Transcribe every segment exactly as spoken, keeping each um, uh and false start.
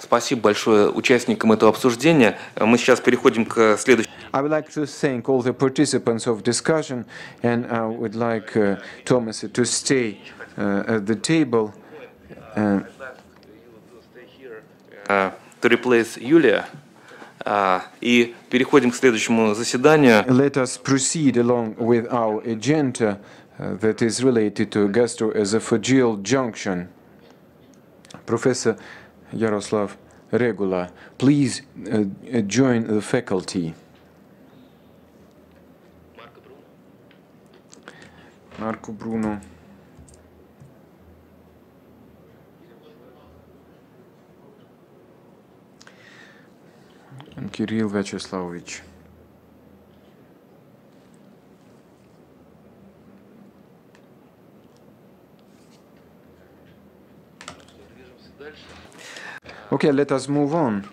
Спасибо большое участникам этого обсуждения. Мы сейчас переходим к следующему. I would like to thank all the participants of discussion, and I would like uh, Thomas to stay uh, at the table uh, uh, to replace Yulia. Uh, и переходим к следующему заседанию. Let us proceed along with our agenda uh, that is related to gastroesophageal junction. Professor Yaroslav Regula, please uh, join the faculty. Marco Bruno. And Kirill Vyacheslavovich. Okay, let us move on.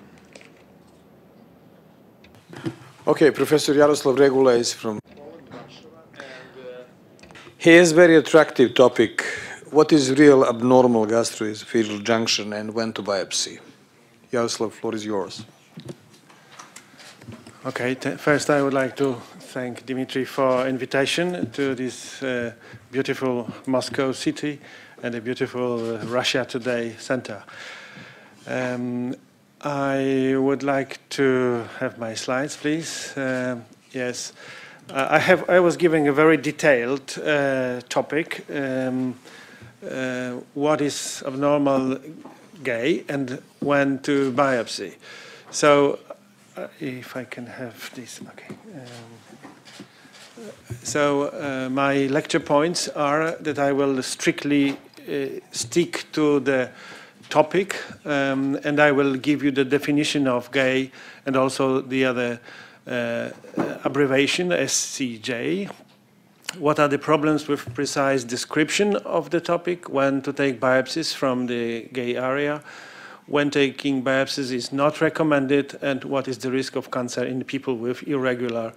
Okay, Professor Yaroslav Regula is from... He has a very attractive topic. What is real abnormal gastroesophageal junction and when to biopsy? Yaroslav, floor is yours. Okay, first I would like to thank Dimitri for invitation to this uh, beautiful Moscow city and a beautiful uh, Russia Today Center. Um, I would like to have my slides, please. Uh, yes. Uh, I, have, I was giving a very detailed uh, topic, um, uh, what is abnormal G E J and when to biopsy. So, uh, if I can have this, okay. Um, so, uh, my lecture points are that I will strictly uh, stick to the topic, um, and I will give you the definition of G E J and also the other Uh, abbreviation S C J, what are the problems with precise description of the topic, when to take biopsies from the G E J area, when taking biopsies is not recommended, and what is the risk of cancer in people with irregular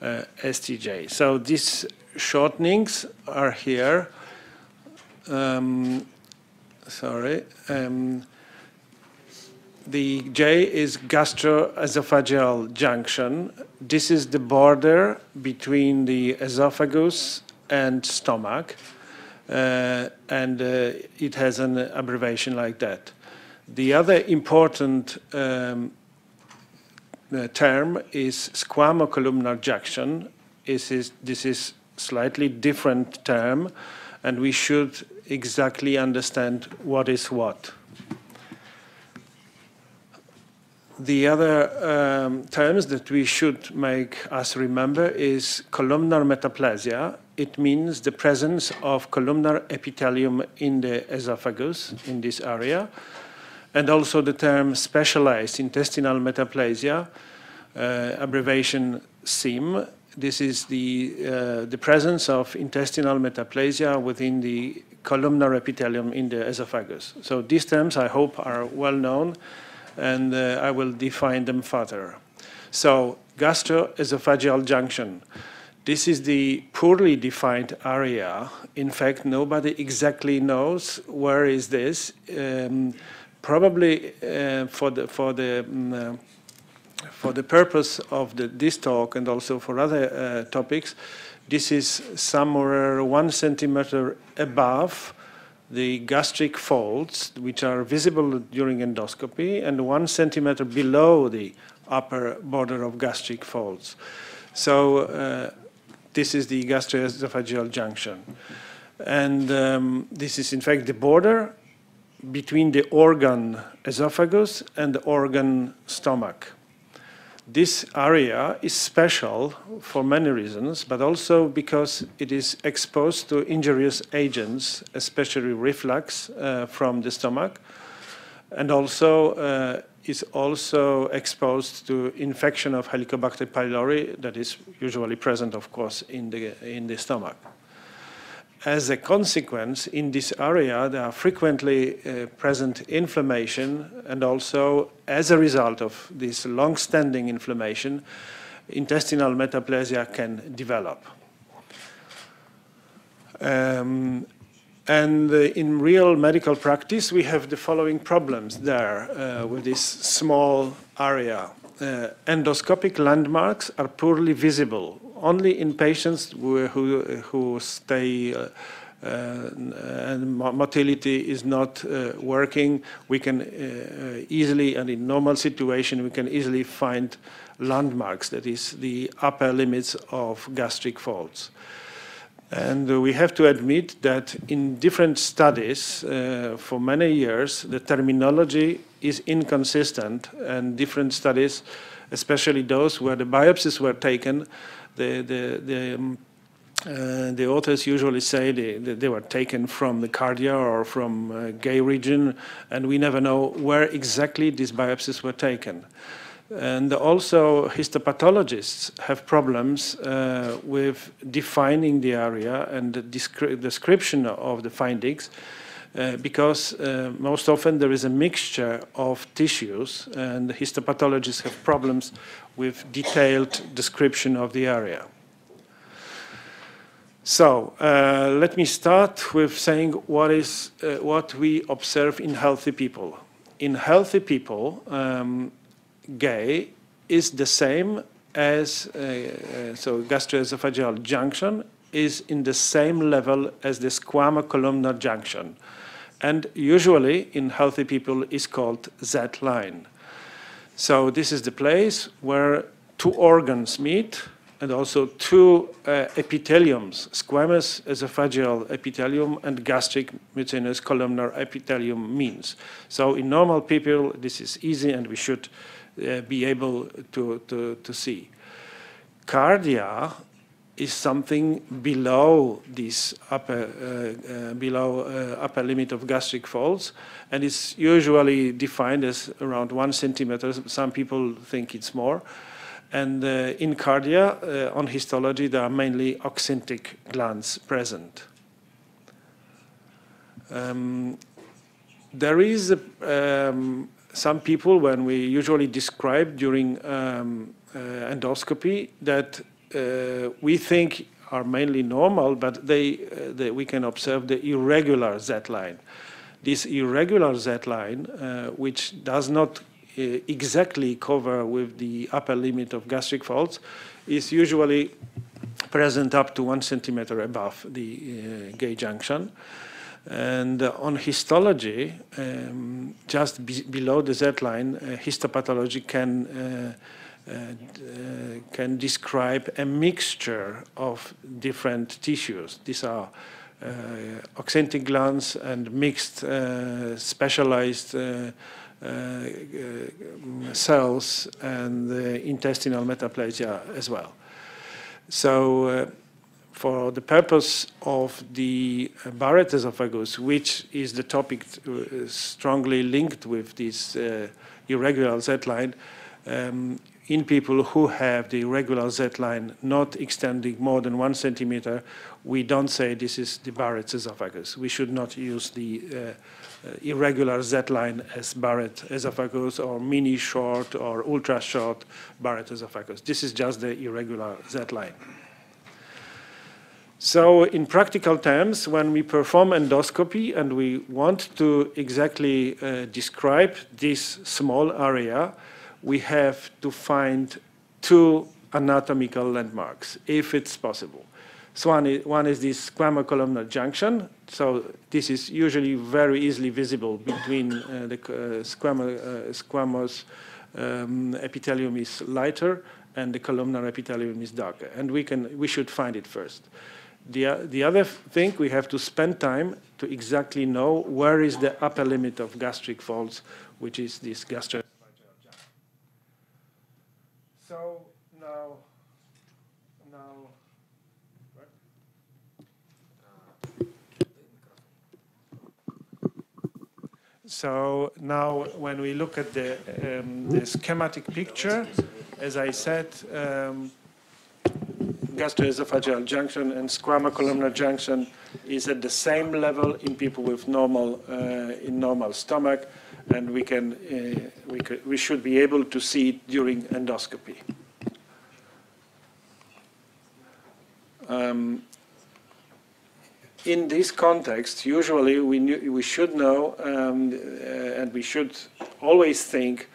uh, S C J. So these shortenings are here. Um, sorry. Um, The G E J is gastroesophageal junction. This is the border between the esophagus and stomach, uh, and uh, it has an abbreviation like that. The other important um, term is squamocolumnar junction. This is, this is slightly different term, and we should exactly understand what is what. The other um, terms that we should make us remember is columnar metaplasia. It means the presence of columnar epithelium in the esophagus, in this area. And also the term specialized intestinal metaplasia, uh, abbreviation SIM. This is the, uh, the presence of intestinal metaplasia within the columnar epithelium in the esophagus. So these terms, I hope, are well known, and uh, I will define them further. So, gastroesophageal junction. This is the poorly defined area. In fact, nobody exactly knows where is this. Um, probably uh, for the for the um, uh, for the purpose of the, this talk, and also for other uh, topics, this is somewhere one centimeter above the gastric folds, which are visible during endoscopy, and one centimeter below the upper border of gastric folds. So uh, this is the gastroesophageal junction. And um, this is, in fact, the border between the organ esophagus and the organ stomach. This area is special for many reasons, but also because it is exposed to injurious agents, especially reflux uh, from the stomach, and also uh, is also exposed to infection of Helicobacter pylori that is usually present, of course, in the, in the stomach. As a consequence, in this area, there are frequently uh, present inflammation, and also, as a result of this long-standing inflammation, intestinal metaplasia can develop. Um, And in real medical practice, we have the following problems there uh, with this small area. Uh, endoscopic landmarks are poorly visible, only in patients who, who, who stay uh, uh, and motility is not uh, working. We can uh, easily, and in normal situation, we can easily find landmarks, that is the upper limits of gastric folds. And we have to admit that in different studies uh, for many years, the terminology is inconsistent, and different studies, especially those where the biopsies were taken, the, the, the, uh, the authors usually say they, they were taken from the cardia or from uh, gay region, and we never know where exactly these biopsies were taken. And also histopathologists have problems uh, with defining the area and the descri description of the findings uh, because uh, most often there is a mixture of tissues, and histopathologists have problems with detailed description of the area. So uh, let me start with saying what is uh, what we observe in healthy people. In healthy people, um, G E J is the same as, uh, so gastroesophageal junction is in the same level as the squamocolumnar junction, and usually in healthy people is called Z line. So this is the place where two organs meet, and also two uh, epitheliums, squamous esophageal epithelium and gastric mucinous columnar epithelium means. So in normal people, this is easy, and we should Uh, be able to, to, to see. Cardia is something below this upper, uh, uh, below, uh, upper limit of gastric folds, and it's usually defined as around one centimeter. Some people think it's more. And uh, in cardia, uh, on histology, there are mainly oxyntic glands present. Um, there is a um, some people, when we usually describe during um, uh, endoscopy, that uh, we think are mainly normal, but they, uh, they, we can observe the irregular Z line. This irregular Z line, uh, which does not uh, exactly cover with the upper limit of gastric folds, is usually present up to one centimeter above the uh, G E J junction. And uh, on histology, um, just be below the Z line, uh, histopathology can, uh, uh, uh, can describe a mixture of different tissues. These are uh, oxyntic glands and mixed uh, specialized uh, uh, uh, cells and uh, intestinal metaplasia as well. So, uh, for the purpose of the Barrett's esophagus, which is the topic strongly linked with this uh, irregular Z line, um, in people who have the irregular Z line not extending more than one centimeter, we don't say this is the Barrett's esophagus. We should not use the uh, irregular Z line as Barrett's esophagus or mini short or ultra short Barrett's esophagus. This is just the irregular Z line. So in practical terms, when we perform endoscopy and we want to exactly uh, describe this small area, we have to find two anatomical landmarks, if it's possible. So one is, one is this squamocolumnar junction. So this is usually very easily visible between uh, the uh, squamo, uh, squamous um, epithelium is lighter and the columnar epithelium is darker. And we, can, we should find it first. The, the other thing, we have to spend time to exactly know where is the upper limit of gastric folds, which is this gastro. So now, now, so now when we look at the, um, the schematic picture, as I said, um, gastroesophageal junction and squamocolumnar junction is at the same level in people with normal uh, in normal stomach, and we can uh, we could, we should be able to see it during endoscopy. Um, in this context, usually we, knew, we should know um, uh, and we should always think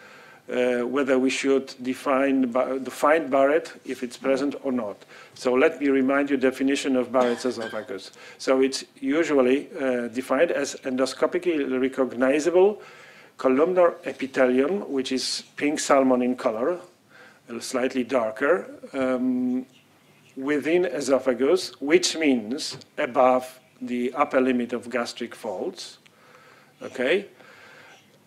uh, whether we should define, define Barrett if it's present or not. So let me remind you definition of Barrett's esophagus. So it's usually uh, defined as endoscopically recognizable columnar epithelium, which is pink salmon in color, slightly darker, um, within esophagus, which means above the upper limit of gastric folds, okay,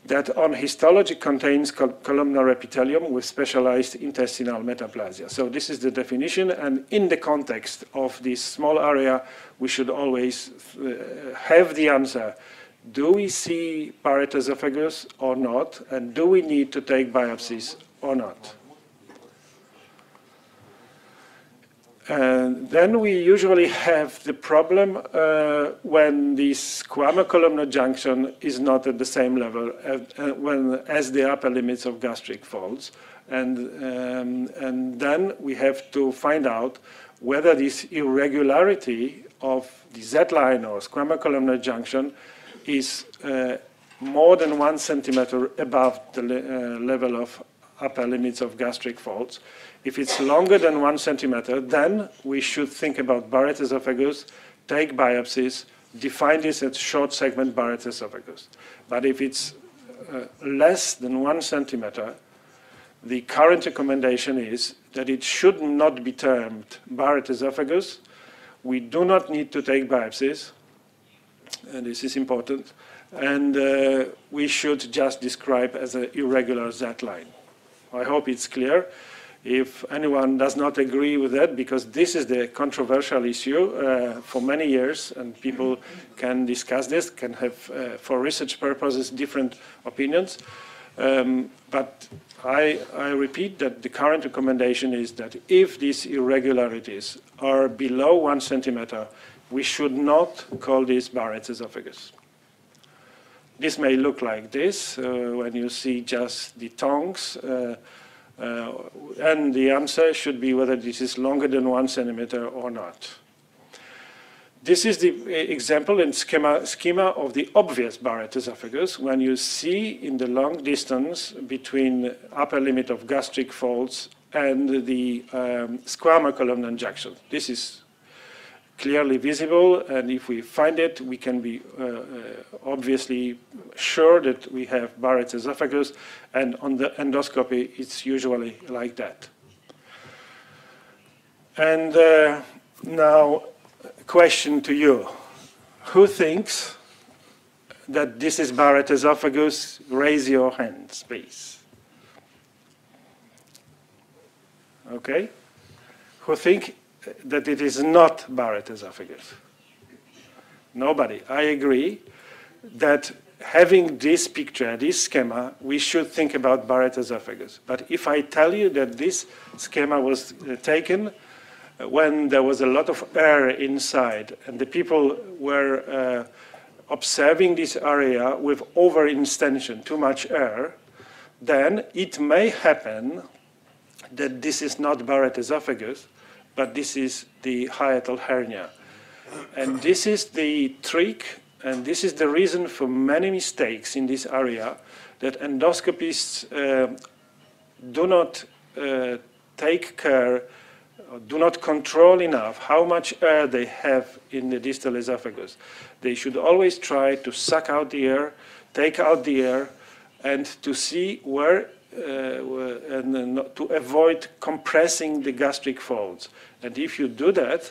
that on histology contains col columnar epithelium with specialized intestinal metaplasia. So this is the definition, and in the context of this small area, we should always uh, have the answer. Do we see Barrett's esophagus or not, and do we need to take biopsies or not? And then we usually have the problem uh, when this squamous-columnar junction is not at the same level as, uh, when, as the upper limits of gastric folds. And, um, and then we have to find out whether this irregularity of the Z-line or squamous-columnar junction is uh, more than one centimeter above the le uh, level of upper limits of gastric folds. If it's longer than one centimeter, then we should think about Barrett's esophagus, take biopsies, define this as short segment Barrett's esophagus. But if it's uh, less than one centimeter, the current recommendation is that it should not be termed Barrett's esophagus. We do not need to take biopsies, and this is important, and uh, we should just describe as an irregular Z-line. I hope it's clear. If anyone does not agree with that, because this is the controversial issue uh, for many years, and people can discuss this, can have, uh, for research purposes, different opinions. Um, but I, I repeat that the current recommendation is that if these irregularities are below one centimeter, we should not call this Barrett's esophagus. This may look like this, uh, when you see just the tongues, uh, uh, and the answer should be whether this is longer than one centimeter or not. This is the example and schema, schema of the obvious Barrett's esophagus, when you see in the long distance between upper limit of gastric folds and the um, squamous-columnar junction. This is clearly visible, and if we find it, we can be uh, uh, obviously sure that we have Barrett's esophagus, and on the endoscopy, it's usually like that. And uh, now, question to you. Who thinks that this is Barrett's esophagus? Raise your hands, please. Okay. Who think that it is not Barrett's esophagus? Nobody. I agree that having this picture, this schema, we should think about Barrett's esophagus. But if I tell you that this schema was taken when there was a lot of air inside, and the people were uh, observing this area with over-instension, too much air, then it may happen that this is not Barrett's esophagus, but this is the hiatal hernia. And this is the trick, and this is the reason for many mistakes in this area, that endoscopists uh, do not uh, take care, do not control enough how much air they have in the distal esophagus. They should always try to suck out the air, take out the air, and to see where Uh, and, and to avoid compressing the gastric folds. And if you do that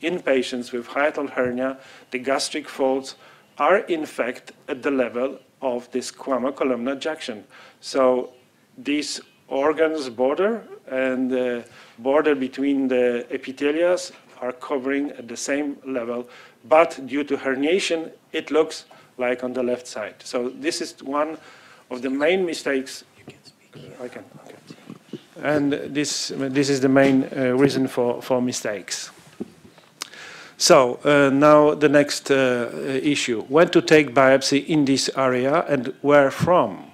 in patients with hiatal hernia, the gastric folds are in fact at the level of this squamous-columnar junction. So these organs border and the border between the epithelias are covering at the same level, but due to herniation, it looks like on the left side. So this is one of the main mistakes. I can. Okay. And this this is the main uh, reason for for mistakes. So uh, now the next uh, issue: when to take biopsy in this area and where from.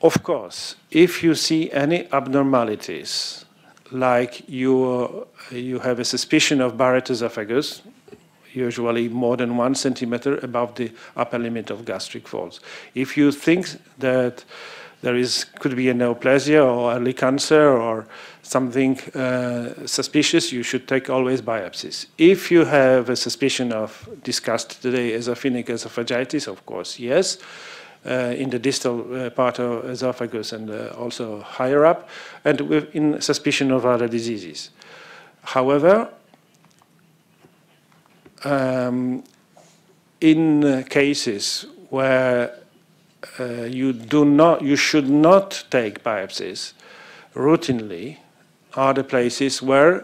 Of course, if you see any abnormalities, like you you have a suspicion of Barrett's esophagus, usually more than one centimeter above the upper limit of gastric folds. If you think that there is could be a neoplasia or early cancer or something uh, suspicious, you should take always biopsies. If you have a suspicion of, discussed today, eosinophilic esophagitis, of course, yes, uh, in the distal uh, part of esophagus and uh, also higher up, and in suspicion of other diseases. However, um, in uh, cases where Uh, you do not, you should not take biopsies routinely, are the places where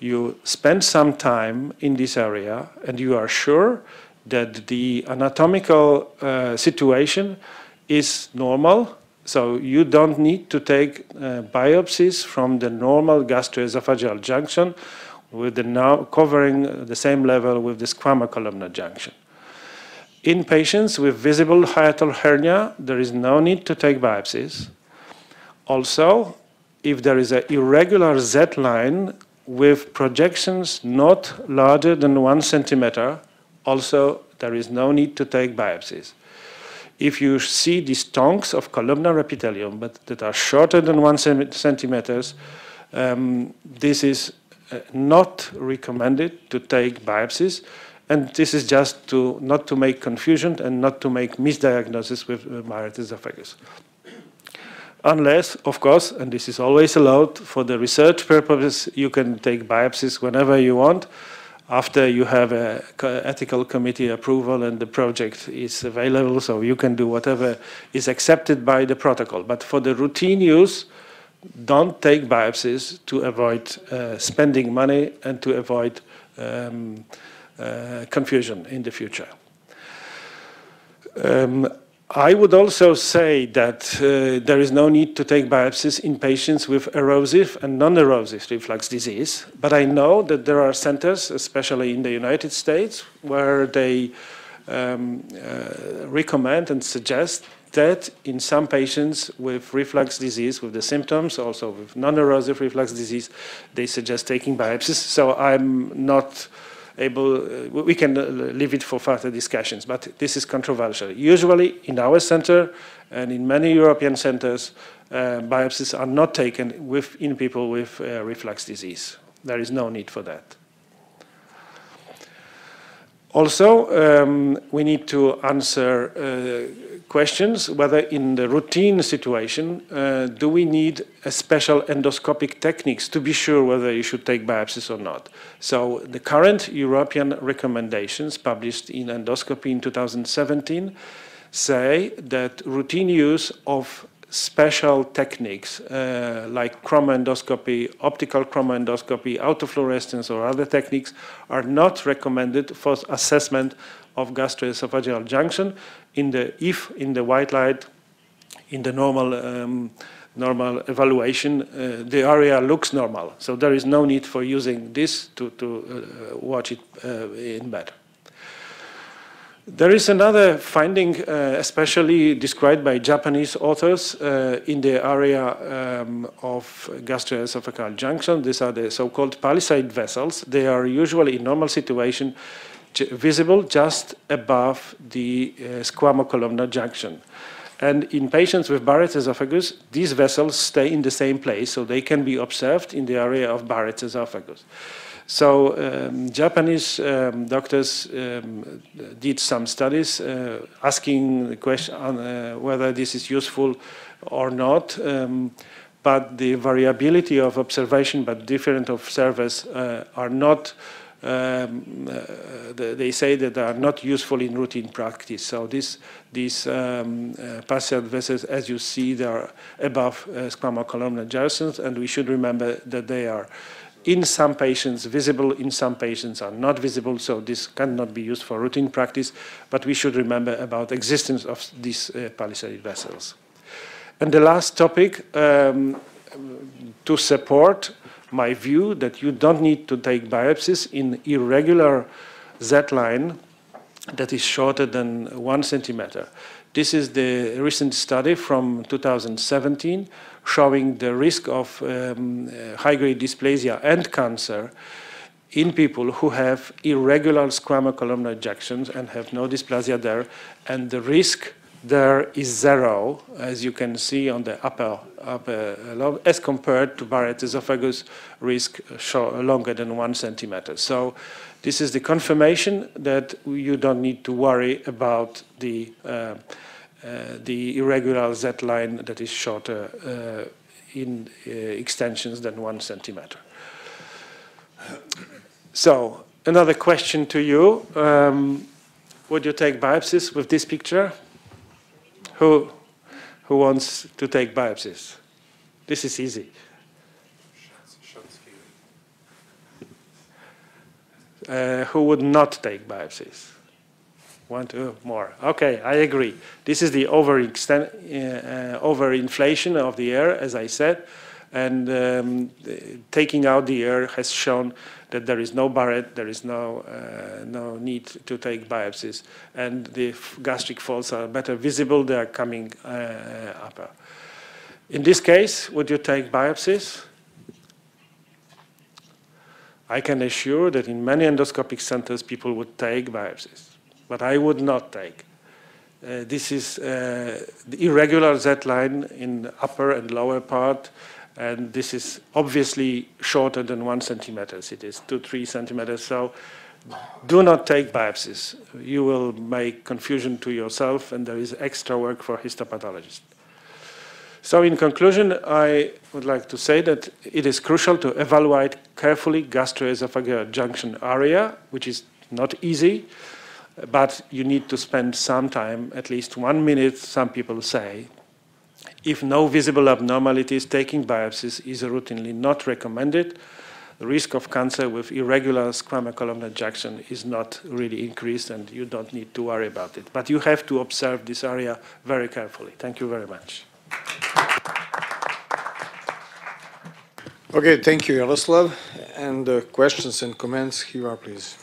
you spend some time in this area and you are sure that the anatomical uh, situation is normal, so you don't need to take uh, biopsies from the normal gastroesophageal junction with the now covering the same level with the squamous columnar junction. In patients with visible hiatal hernia, there is no need to take biopsies. Also, if there is an irregular Z-line with projections not larger than one centimeter, also there is no need to take biopsies. If you see these tongues of columnar epithelium but that are shorter than one centimeters, um, this is not recommended to take biopsies. And this is just to not to make confusion and not to make misdiagnosis with uh, Barrett's esophagus. Unless, of course, and this is always allowed for the research purposes, you can take biopsies whenever you want after you have a ethical committee approval and the project is available, so you can do whatever is accepted by the protocol. But for the routine use, don't take biopsies to avoid uh, spending money and to avoid um, Uh, confusion in the future. Um, I would also say that uh, there is no need to take biopsies in patients with erosive and non-erosive reflux disease, but I know that there are centers, especially in the United States, where they um, uh, recommend and suggest that in some patients with reflux disease, with the symptoms, also with non-erosive reflux disease, they suggest taking biopsies. So I'm not able, uh, we can uh, leave it for further discussions, but this is controversial. Usually in our center and in many European centers, uh, biopsies are not taken with, in people with uh, reflux disease. There is no need for that. Also, um, we need to answer uh, questions whether in the routine situation uh, do we need a special endoscopic techniques to be sure whether you should take biopsies or not. So the current European recommendations published in Endoscopy in two thousand seventeen say that routine use of special techniques uh, like chromoendoscopy, optical chromoendoscopy, autofluorescence or other techniques are not recommended for assessment of gastroesophageal junction in the if in the white light in the normal um, normal evaluation uh, the area looks normal, so there is no need for using this to, to uh, watch it uh, in bed. There is another finding, uh, especially described by Japanese authors uh, in the area um, of gastroesophageal junction. These are the so-called palisade vessels. They are usually in normal situation visible just above the uh, squamocolumnar junction. And in patients with Barrett's esophagus, these vessels stay in the same place, so they can be observed in the area of Barrett's esophagus. So um, Japanese um, doctors um, did some studies uh, asking the question on, uh, whether this is useful or not, um, but the variability of observation by different observers uh, are not, um, uh, they say that they are not useful in routine practice. So this, these um, uh, palisade vessels, as you see, they are above uh, squamocolumnar junctions, and we should remember that they are in some patients visible, in some patients are not visible, so this cannot be used for routine practice, but we should remember about existence of these uh, palisade vessels. And the last topic, um, to support my view that you don't need to take biopsies in irregular Z-line that is shorter than one centimeter. This is the recent study from two thousand seventeen showing the risk of um, high-grade dysplasia and cancer in people who have irregular squamous columnar ejections and have no dysplasia there, and the risk there is zero, as you can see on the upper, upper lobe, as compared to Barrett's esophagus risk longer than one centimeter. So this is the confirmation that you don't need to worry about the, uh, uh, the irregular Z-line that is shorter uh, in uh, extensions than one centimeter. So another question to you. Um, would you take biopsies with this picture? Who, who wants to take biopsies? This is easy. Uh, who would not take biopsies? One, two, more. Okay, I agree. This is the overexten- uh, uh, overinflation of the air, as I said, and um, the, taking out the air has shown that there is no Barrett, there is no, uh, no need to take biopsies, and the gastric folds are better visible, they are coming uh, upper. In this case, would you take biopsies? I can assure that in many endoscopic centers, people would take biopsies, but I would not take. Uh, this is uh, the irregular Z-line in the upper and lower part, and this is obviously shorter than one centimeter. It is two, three centimeters. So do not take biopsies. You will make confusion to yourself, and there is extra work for histopathologists. So in conclusion, I would like to say that it is crucial to evaluate carefully gastroesophageal junction area, which is not easy, but you need to spend some time, at least one minute, some people say. If no visible abnormalities, taking biopsies is routinely not recommended. The risk of cancer with irregular squamous columnar junction is not really increased, and you don't need to worry about it. But you have to observe this area very carefully. Thank you very much. Okay, thank you, Yaroslav. And uh, questions and comments, here are, please.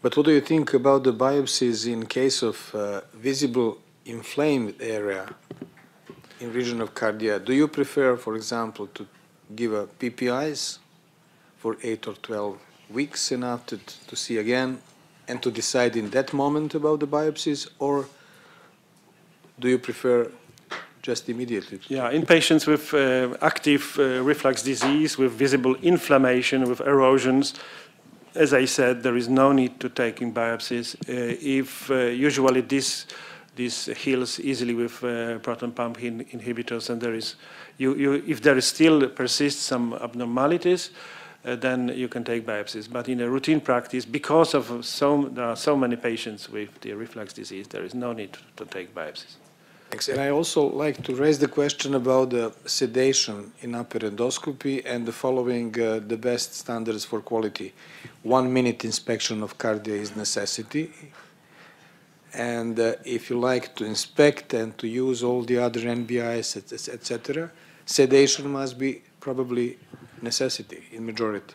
But what do you think about the biopsies in case of uh, visible inflamed area in region of cardia? Do you prefer, for example, to give a P P Is for eight or twelve weeks and after to see again and to decide in that moment about the biopsies, or do you prefer just immediately? Yeah, in patients with uh, active uh, reflux disease, with visible inflammation, with erosions, as I said, there is no need to take in biopsies. Uh, if uh, usually this this heals easily with uh, proton pump in inhibitors, and there is, you, you if there is still persists some abnormalities, uh, then you can take biopsies. But in a routine practice, because of so there are so many patients with the reflux disease, there is no need to take biopsies. Thanks. And I also like to raise the question about the sedation in upper endoscopy and the following uh, the best standards for quality. One minute inspection of cardia is necessity, and uh, if you like to inspect and to use all the other N B Is, et cetera, sedation must be probably necessity in majority.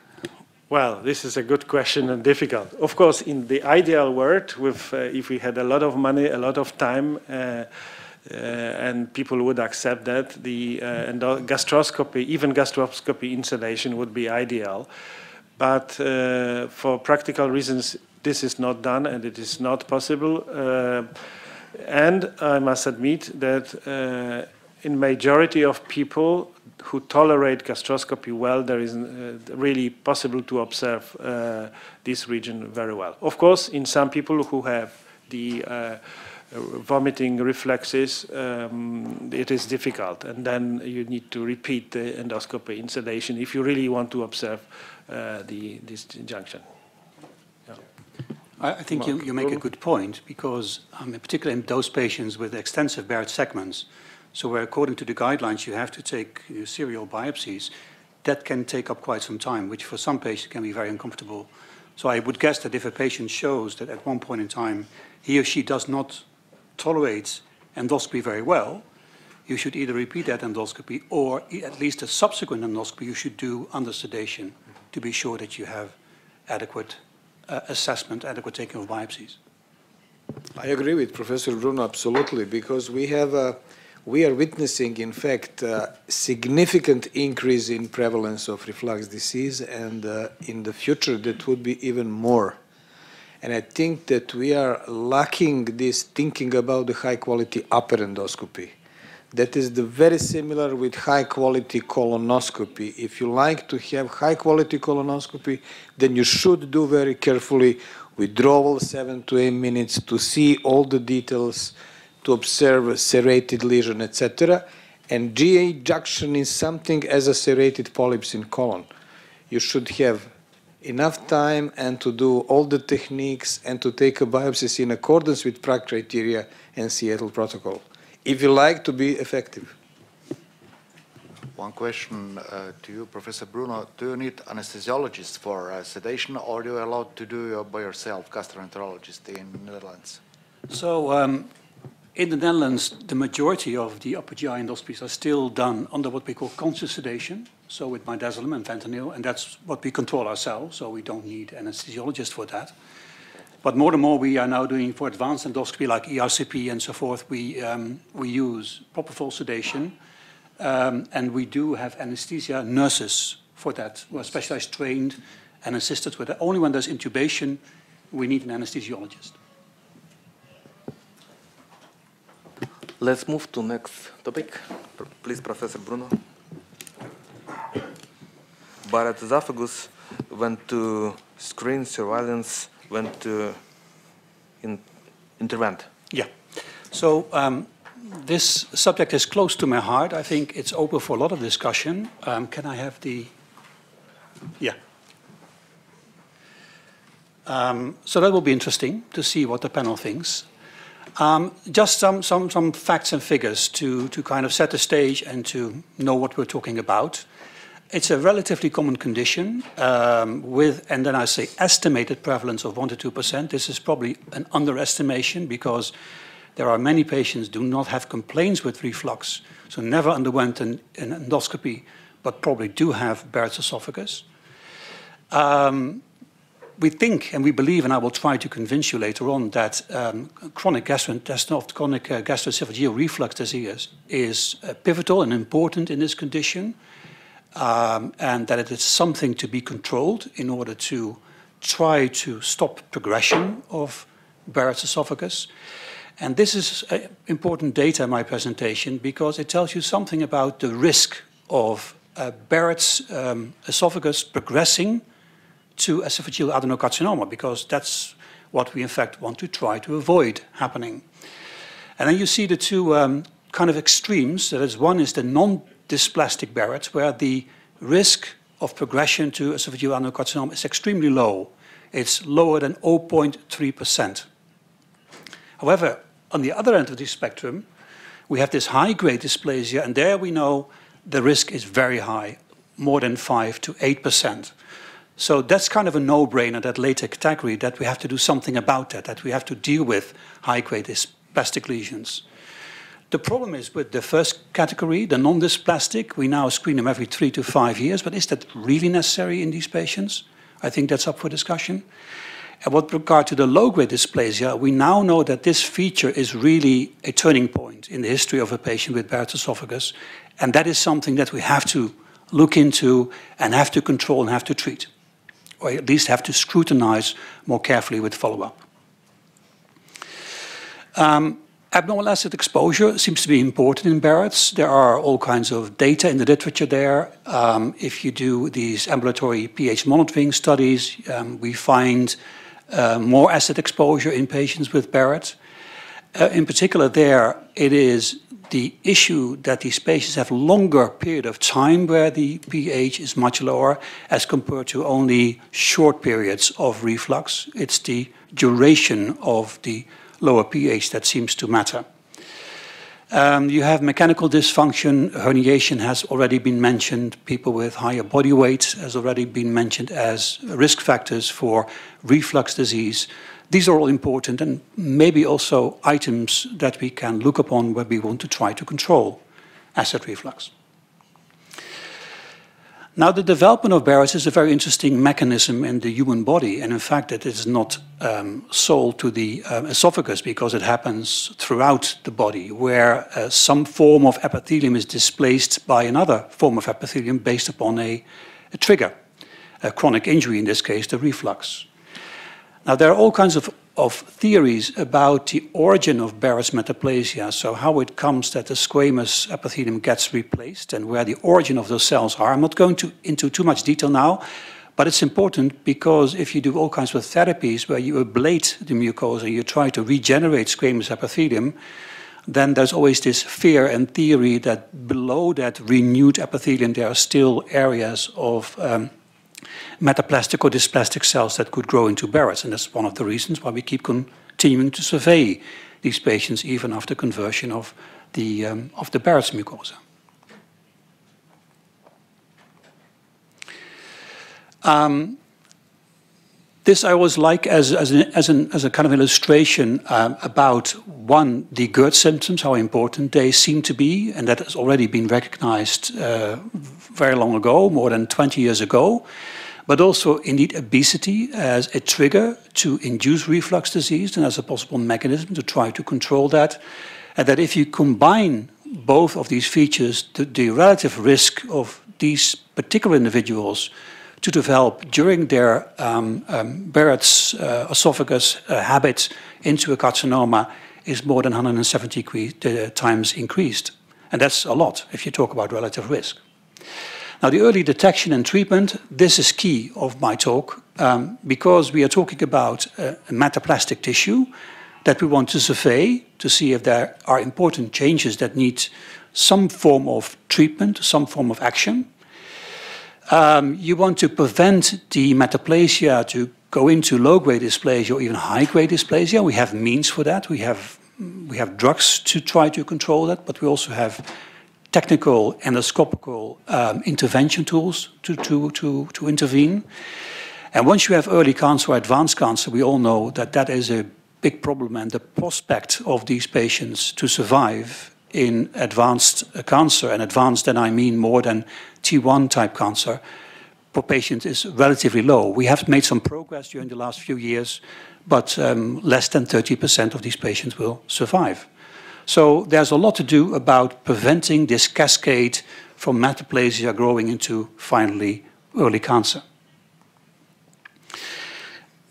Well, this is a good question and difficult. Of course, in the ideal world, with, uh, if we had a lot of money, a lot of time, uh, Uh, and people would accept that, the uh, gastroscopy, even gastroscopy in sedation would be ideal. But uh, for practical reasons, this is not done and it is not possible. Uh, and I must admit that uh, in majority of people who tolerate gastroscopy well, there is uh, really possible to observe uh, this region very well. Of course, in some people who have the uh, vomiting reflexes, um, it is difficult, and then you need to repeat the endoscopy in sedation if you really want to observe uh, the, this junction. Yeah. I, I think you, you make a good point, because um, particularly in those patients with extensive Barrett segments, so where according to the guidelines you have to take you know, serial biopsies, that can take up quite some time, which for some patients can be very uncomfortable. So I would guess that if a patient shows that at one point in time he or she does not tolerates endoscopy very well, you should either repeat that endoscopy or at least a subsequent endoscopy you should do under sedation to be sure that you have adequate uh, assessment, adequate taking of biopsies. I agree with Professor Bruno, absolutely, because we have a we are witnessing, in fact, uh, significant increase in prevalence of reflux disease, and uh, in the future that would be even more. And I think that we are lacking this thinking about the high-quality upper endoscopy. That is the very similar with high-quality colonoscopy. If you like to have high-quality colonoscopy, then you should do very carefully withdrawal seven to eight minutes to see all the details, to observe a serrated lesion, et cetera. And G E junction is something as a serrated polyps in colon. You should have enough time and to do all the techniques and to take a biopsies in accordance with Prague criteria and Seattle protocol, if you like to be effective. One question uh, to you, Professor Bruno. Do you need anesthesiologists for uh, sedation, or are you allowed to do it by yourself, gastroenterologist in the Netherlands? So um, in the Netherlands, the majority of the upper G I endoscopies are still done under what we call conscious sedation, so with midazolam and fentanyl, and that's what we control ourselves, so we don't need anesthesiologists for that. But more and more we are now doing for advanced endoscopy like E R C P and so forth, we, um, we use proper full sedation, um, and we do have anesthesia nurses for that, who are specialized, trained, and assisted with that. Only when there's intubation, we need an anesthesiologist. Let's move to next topic. Please, Professor Bruno. Barrett's esophagus went to screen surveillance went to in, intervent. Yeah. So um, this subject is close to my heart. I think it's open for a lot of discussion. Um, can I have the... Yeah. Um, so that will be interesting to see what the panel thinks. Um, just some, some, some facts and figures to, to kind of set the stage and to know what we're talking about. It's a relatively common condition um, with, and then I say estimated prevalence of one to two percent. This is probably an underestimation because there are many patients who do not have complaints with reflux, so never underwent an, an endoscopy, but probably do have Barrett's esophagus. Um, we think and we believe, and I will try to convince you later on, that um, chronic, gastrointestinal, chronic uh, gastroesophageal reflux disease is uh, pivotal and important in this condition. Um, and that it is something to be controlled in order to try to stop progression of Barrett's esophagus. And this is uh, important data in my presentation because it tells you something about the risk of uh, Barrett's um, esophagus progressing to esophageal adenocarcinoma, because that's what we in fact want to try to avoid happening. And then you see the two um, kind of extremes. That is, one is the non dysplastic Barrett's, where the risk of progression to esophageal adenocarcinoma is extremely low. It's lower than zero point three percent. However, on the other end of the spectrum, we have this high-grade dysplasia, and there we know the risk is very high, more than five to eight percent. So that's kind of a no-brainer, that later category, that we have to do something about that, that we have to deal with high-grade dysplastic lesions. The problem is with the first category, the non-dysplastic. We now screen them every three to five years, but is that really necessary in these patients? I think that's up for discussion. And with regard to the low-grade dysplasia, we now know that this feature is really a turning point in the history of a patient with Barrett's esophagus, and that is something that we have to look into and have to control and have to treat, or at least have to scrutinize more carefully with follow-up. Um, Abnormal acid exposure seems to be important in Barrett's. There are all kinds of data in the literature there. Um, if you do these ambulatory pH monitoring studies, um, we find uh, more acid exposure in patients with Barrett's. Uh, in particular there, it is the issue that these patients have longer period of time where the pH is much lower as compared to only short periods of reflux. It's the duration of the lower pH that seems to matter. Um, you have mechanical dysfunction. Herniation has already been mentioned. People with higher body weight has already been mentioned as risk factors for reflux disease. These are all important and maybe also items that we can look upon when we want to try to control acid reflux. Now, the development of Barrett's is a very interesting mechanism in the human body, and in fact, it is not um, sole to the um, esophagus, because it happens throughout the body, where uh, some form of epithelium is displaced by another form of epithelium based upon a, a trigger, a chronic injury, in this case, the reflux. Now, there are all kinds of, of theories about the origin of Barrett's metaplasia, so how it comes that the squamous epithelium gets replaced and where the origin of those cells are. I'm not going to, into too much detail now, but it's important because if you do all kinds of therapies where you ablate the mucosa, you try to regenerate squamous epithelium, then there's always this fear and theory that below that renewed epithelium there are still areas of um, metaplastic or dysplastic cells that could grow into Barrett's, and that's one of the reasons why we keep continuing to survey these patients even after conversion of the, um, of the Barrett's mucosa. Um, this I always like as, as, an, as, an, as a kind of illustration um, about, one, the GERD symptoms, how important they seem to be, and that has already been recognized uh, very long ago, more than twenty years ago, but also indeed obesity as a trigger to induce reflux disease and as a possible mechanism to try to control that. And that if you combine both of these features, the, the relative risk of these particular individuals to develop during their um, um, Barrett's uh, esophagus uh, habit into a carcinoma is more than one hundred seventy times increased. And that's a lot if you talk about relative risk. Now, the early detection and treatment, this is key of my talk, um, because we are talking about uh, a metaplastic tissue that we want to survey to see if there are important changes that need some form of treatment, some form of action. Um, you want to prevent the metaplasia to go into low-grade dysplasia or even high-grade dysplasia. We have means for that. We have, we have drugs to try to control that, but we also have technical endoscopical um, intervention tools to, to, to, to intervene. And once you have early cancer or advanced cancer, we all know that that is a big problem, and the prospect of these patients to survive in advanced cancer, and advanced, and I mean more than T one type cancer, for patients is relatively low. We have made some progress during the last few years, but um, less than thirty percent of these patients will survive. So there's a lot to do about preventing this cascade from metaplasia growing into, finally, early cancer.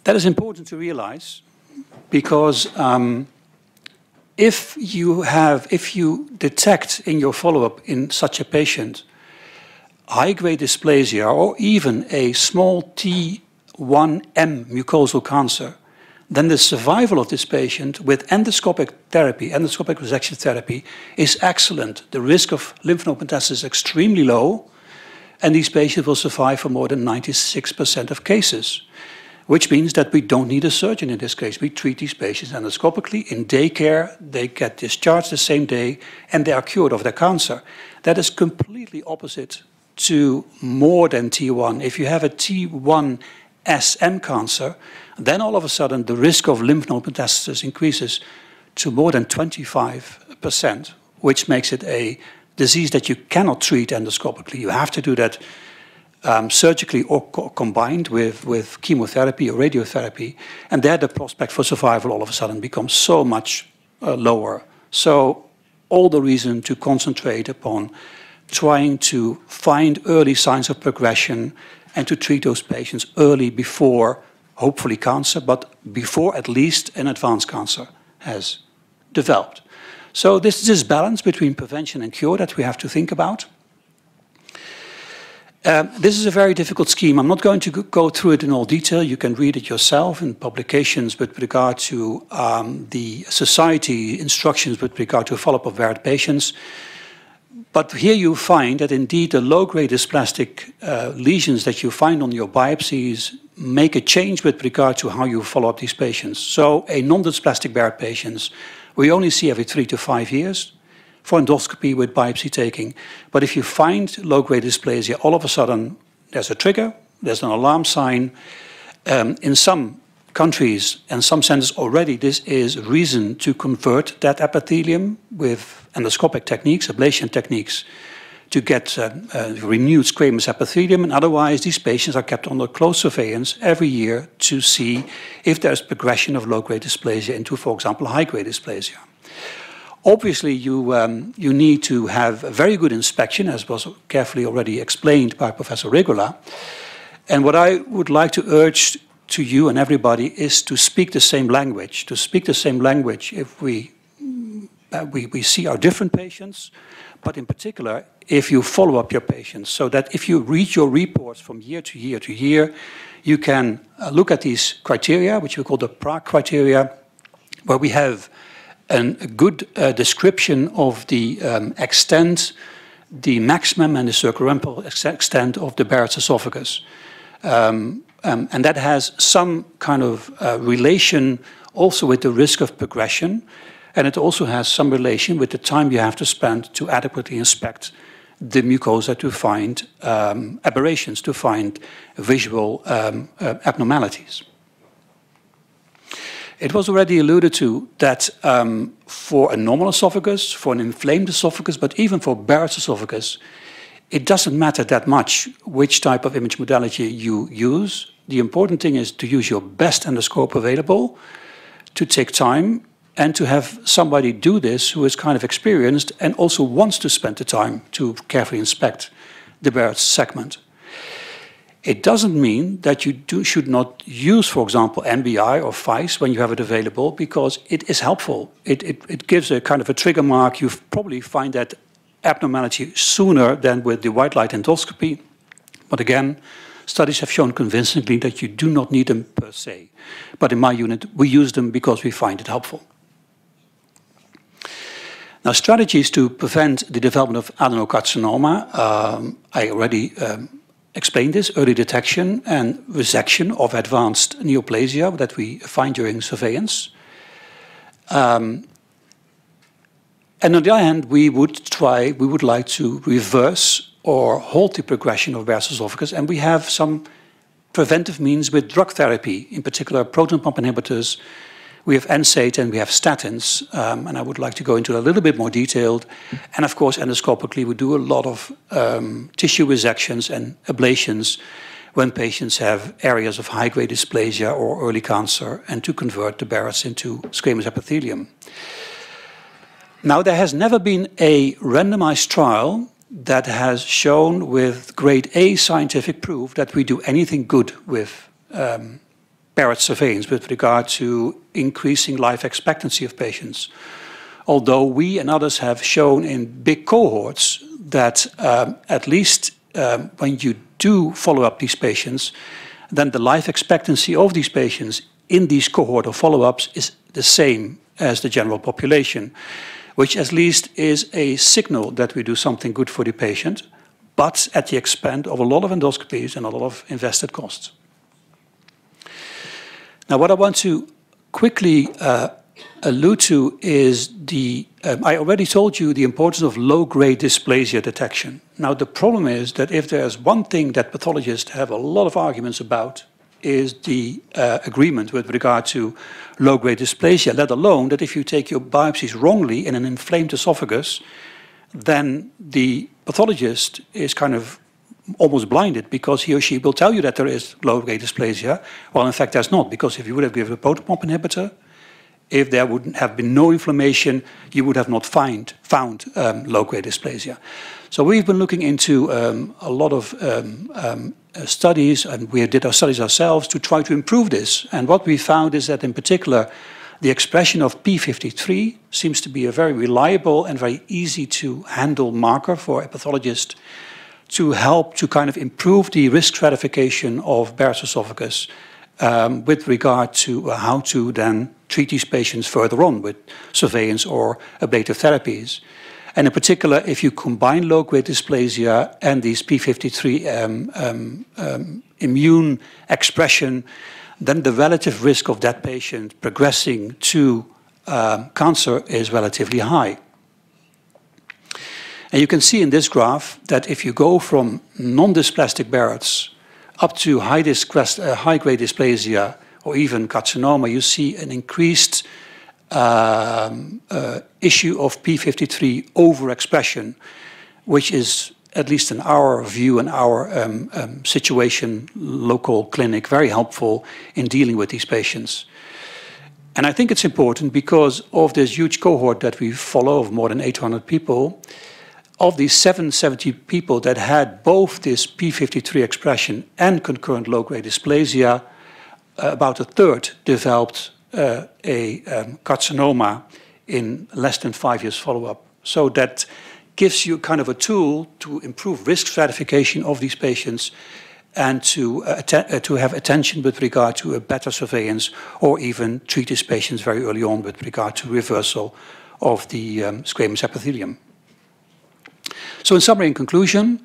That is important to realize because um, if you have, if you detect in your follow-up in such a patient high-grade dysplasia or even a small T one M mucosal cancer, then the survival of this patient with endoscopic therapy, endoscopic resection therapy, is excellent. The risk of lymph node metastasis is extremely low, and these patients will survive for more than ninety-six percent of cases, which means that we don't need a surgeon in this case. We treat these patients endoscopically in daycare. They get discharged the same day, and they are cured of their cancer. That is completely opposite to more than T one. If you have a T one S M cancer, then all of a sudden the risk of lymph node metastasis increases to more than twenty-five percent, which makes it a disease that you cannot treat endoscopically. You have to do that um, surgically or co combined with, with chemotherapy or radiotherapy, and there the prospect for survival all of a sudden becomes so much uh, lower. So all the reason to concentrate upon trying to find early signs of progression and to treat those patients early before, hopefully, cancer, but before at least an advanced cancer has developed. So this is this balance between prevention and cure that we have to think about. Um, this is a very difficult scheme. I'm not going to go through it in all detail. You can read it yourself in publications with regard to um, the society instructions with regard to follow-up of Barrett patients. But here you find that indeed the low-grade dysplastic uh, lesions that you find on your biopsies make a change with regard to how you follow up these patients. So a non-dysplastic Barrett patient, we only see every three to five years for endoscopy with biopsy taking. But if you find low-grade dysplasia, all of a sudden there's a trigger, there's an alarm sign. Um, in some countries and some centers already, this is reason to convert that epithelium with endoscopic techniques, ablation techniques, to get uh, uh, renewed squamous epithelium, and otherwise these patients are kept under close surveillance every year to see if there's progression of low-grade dysplasia into, for example, high-grade dysplasia. Obviously, you, um, you need to have a very good inspection, as was carefully already explained by Professor Regula. And what I would like to urge to you and everybody is to speak the same language, to speak the same language if we, uh, we, we see our different patients, but in particular, if you follow up your patients, so that if you read your reports from year to year to year, you can uh, look at these criteria, which we call the Prague criteria, where we have And a good uh, description of the um, extent, the maximum and the circumferential extent of the Barrett's esophagus. Um, um, and that has some kind of uh, relation also with the risk of progression. And it also has some relation with the time you have to spend to adequately inspect the mucosa to find um, aberrations, to find visual um, uh, abnormalities. It was already alluded to that um, for a normal esophagus, for an inflamed esophagus, but even for Barrett's esophagus, it doesn't matter that much which type of image modality you use. The important thing is to use your best endoscope available, to take time, and to have somebody do this who is kind of experienced and also wants to spend the time to carefully inspect the Barrett's segment. It doesn't mean that you do, should not use, for example, N B I or FICE when you have it available, because it is helpful. It, it, it gives a kind of a trigger mark. You probably find that abnormality sooner than with the white light endoscopy. But again, studies have shown convincingly that you do not need them per se. But in my unit, we use them because we find it helpful. Now, strategies to prevent the development of adenocarcinoma, um, I already... Um, explained this, early detection and resection of advanced neoplasia that we find during surveillance. Um, and on the other hand, we would try, we would like to reverse or halt the progression of Barrett's esophagus, and we have some preventive means with drug therapy, in particular proton pump inhibitors. We have N SAID and we have statins, um, and I would like to go into that a little bit more detailed. And of course, endoscopically, we do a lot of um, tissue resections and ablations when patients have areas of high-grade dysplasia or early cancer, and to convert the Barrett's into squamous epithelium. Now, there has never been a randomized trial that has shown with grade A scientific proof that we do anything good with um, Barrett's surveillance with regard to increasing life expectancy of patients. Although we and others have shown in big cohorts that um, at least um, when you do follow up these patients, then the life expectancy of these patients in these cohort of follow-ups is the same as the general population, which at least is a signal that we do something good for the patient, but at the expense of a lot of endoscopies and a lot of invested costs. Now, what I want to quickly uh, allude to is the, um, I already told you the importance of low-grade dysplasia detection. Now, the problem is that if there's one thing that pathologists have a lot of arguments about, is the uh, agreement with regard to low-grade dysplasia, let alone that if you take your biopsies wrongly in an inflamed esophagus, then the pathologist is kind of almost blinded, because he or she will tell you that there is low-grade dysplasia. Well, in fact, there's not, because if you would have given a proton pump inhibitor, if there would have been no inflammation, you would have not find, found um, low-grade dysplasia. So we've been looking into um, a lot of um, um, studies, and we did our studies ourselves to try to improve this. And what we found is that, in particular, the expression of P fifty-three seems to be a very reliable and very easy-to-handle marker for a pathologist to help to kind of improve the risk stratification of Barrett's esophagus um, with regard to uh, how to then treat these patients further on with surveillance or ablative therapies. And in particular, if you combine low-grade dysplasia and these P fifty-three um, um, um, immune expression, then the relative risk of that patient progressing to um, cancer is relatively high. And you can see in this graph that if you go from non-dysplastic Barrett's up to high uh, high-grade dysplasia or even carcinoma, you see an increased um, uh, issue of P fifty-three overexpression, which is at least in our view and our um, um, situation, local clinic, very helpful in dealing with these patients. And I think it's important because of this huge cohort that we follow of more than eight hundred people, of these seven hundred seventy people that had both this P fifty-three expression and concurrent low-grade dysplasia, uh, about a third developed uh, a um, carcinoma in less than five years follow-up. So that gives you kind of a tool to improve risk stratification of these patients and to, uh, uh, to have attention with regard to a better surveillance, or even treat these patients very early on with regard to reversal of the um, squamous epithelium. So in summary and conclusion,